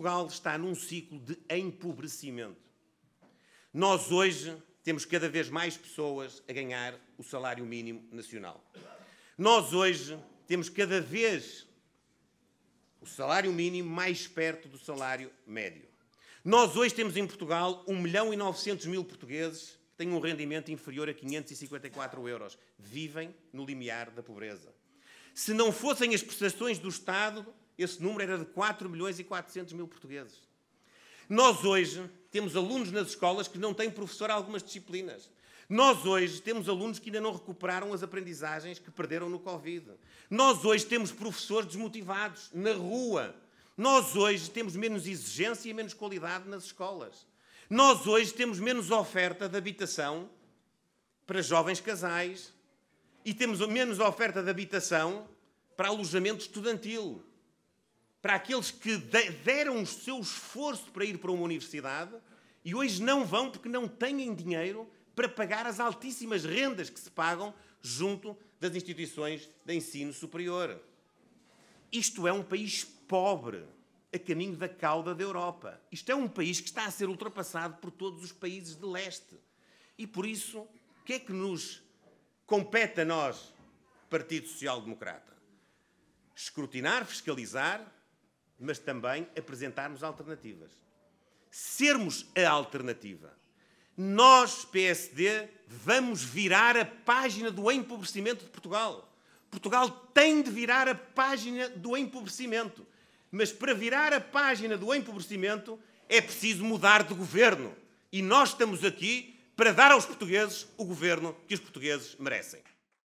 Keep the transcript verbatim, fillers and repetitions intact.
Portugal está num ciclo de empobrecimento. Nós hoje temos cada vez mais pessoas a ganhar o salário mínimo nacional. Nós hoje temos cada vez o salário mínimo mais perto do salário médio. Nós hoje temos em Portugal um milhão e novecentos mil portugueses que têm um rendimento inferior a quinhentos e cinquenta e quatro euros. Vivem no limiar da pobreza. Se não fossem as prestações do Estado, esse número era de quatro milhões e quatrocentos mil portugueses. Nós hoje temos alunos nas escolas que não têm professor a algumas disciplinas. Nós hoje temos alunos que ainda não recuperaram as aprendizagens que perderam no Covid. Nós hoje temos professores desmotivados na rua. Nós hoje temos menos exigência e menos qualidade nas escolas. Nós hoje temos menos oferta de habitação para jovens casais e temos menos oferta de habitação para alojamento estudantil. Para aqueles que deram o seu esforço para ir para uma universidade e hoje não vão porque não têm dinheiro para pagar as altíssimas rendas que se pagam junto das instituições de ensino superior. Isto é um país pobre, a caminho da cauda da Europa. Isto é um país que está a ser ultrapassado por todos os países de leste. E por isso, o que é que nos compete a nós, Partido Social Democrata? Escrutinar, fiscalizar, mas também apresentarmos alternativas. Sermos a alternativa. Nós, P S D, vamos virar a página do empobrecimento de Portugal. Portugal tem de virar a página do empobrecimento. Mas para virar a página do empobrecimento é preciso mudar de governo. E nós estamos aqui para dar aos portugueses o governo que os portugueses merecem.